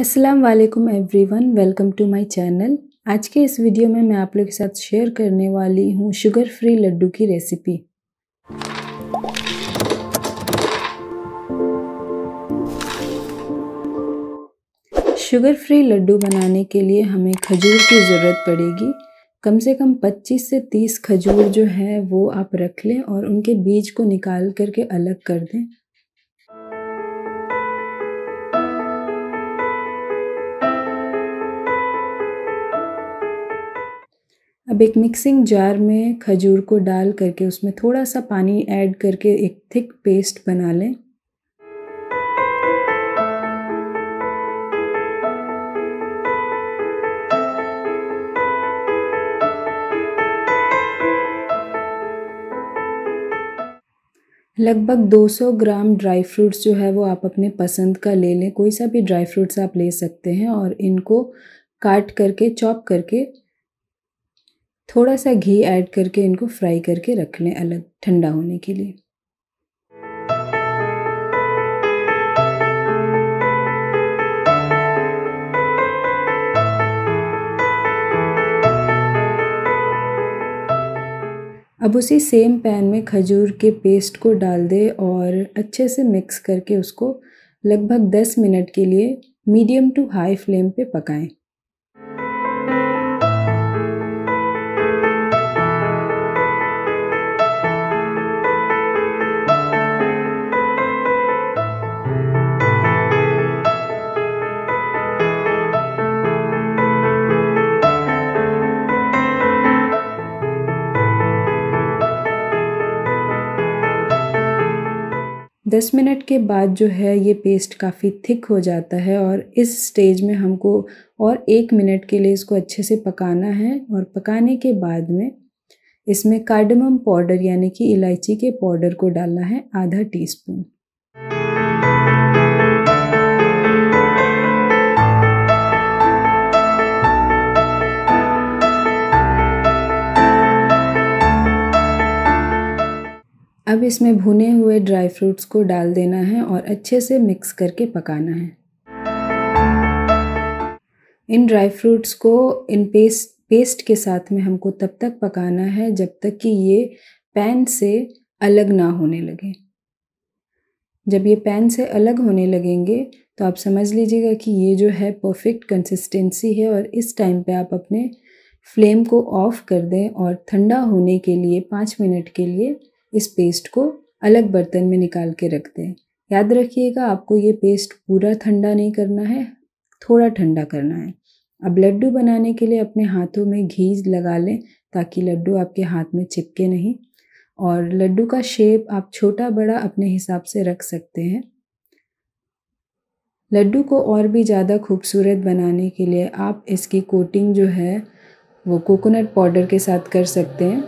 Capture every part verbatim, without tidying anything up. अस्सलाम वालेकुम everyone, welcome to my channel. आज के इस वीडियो में मैं आप लोगों के साथ शेयर करने वाली हूँ शुगर फ्री लड्डू की रेसिपी। शुगर फ्री लड्डू बनाने के लिए हमें खजूर की ज़रूरत पड़ेगी। कम से कम पच्चीस से तीस खजूर जो है वो आप रख लें और उनके बीज को निकाल करके अलग कर दें। अब एक मिक्सिंग जार में खजूर को डाल करके उसमें थोड़ा सा पानी ऐड करके एक थिक पेस्ट बना लें। लगभग दो सौ ग्राम ड्राई फ्रूट्स जो है वो आप अपने पसंद का ले लें, कोई सा भी ड्राई फ्रूट्स आप ले सकते हैं। और इनको काट करके चॉप करके थोड़ा सा घी ऐड करके इनको फ्राई करके रख लें अलग ठंडा होने के लिए। अब उसी सेम पैन में खजूर के पेस्ट को डाल दें और अच्छे से मिक्स करके उसको लगभग दस मिनट के लिए मीडियम टू हाई फ्लेम पे पकाएं। दस मिनट के बाद जो है ये पेस्ट काफ़ी थिक हो जाता है और इस स्टेज में हमको और एक मिनट के लिए इसको अच्छे से पकाना है। और पकाने के बाद में इसमें कार्डमम पाउडर यानी कि इलायची के पाउडर को डालना है आधा टीस्पून। अब इसमें भुने हुए ड्राई फ्रूट्स को डाल देना है और अच्छे से मिक्स करके पकाना है। इन ड्राई फ्रूट्स को इन पेस्ट पेस्ट के साथ में हमको तब तक पकाना है जब तक कि ये पैन से अलग ना होने लगे। जब ये पैन से अलग होने लगेंगे तो आप समझ लीजिएगा कि ये जो है परफेक्ट कंसिस्टेंसी है। और इस टाइम पे आप अपने फ्लेम को ऑफ कर दें और ठंडा होने के लिए पाँच मिनट के लिए इस पेस्ट को अलग बर्तन में निकाल के रख दें। याद रखिएगा, आपको ये पेस्ट पूरा ठंडा नहीं करना है, थोड़ा ठंडा करना है। अब लड्डू बनाने के लिए अपने हाथों में घी लगा लें ताकि लड्डू आपके हाथ में चिपके नहीं। और लड्डू का शेप आप छोटा बड़ा अपने हिसाब से रख सकते हैं। लड्डू को और भी ज़्यादा खूबसूरत बनाने के लिए आप इसकी कोटिंग जो है वो कोकोनट पाउडर के साथ कर सकते हैं।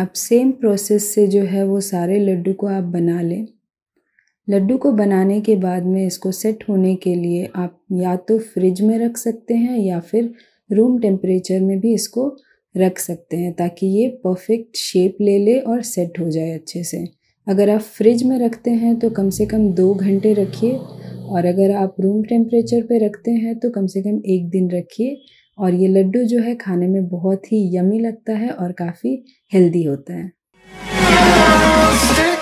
अब सेम प्रोसेस से जो है वो सारे लड्डू को आप बना लें। लड्डू को बनाने के बाद में इसको सेट होने के लिए आप या तो फ्रिज में रख सकते हैं या फिर रूम टेम्परेचर में भी इसको रख सकते हैं ताकि ये परफेक्ट शेप ले ले और सेट हो जाए अच्छे से। अगर आप फ्रिज में रखते हैं तो कम से कम दो घंटे रखिए और अगर आप रूम टेम्परेचर पे रखते हैं तो कम से कम एक दिन रखिए। और ये लड्डू जो है खाने में बहुत ही यमी लगता है और काफ़ी हेल्दी होता है।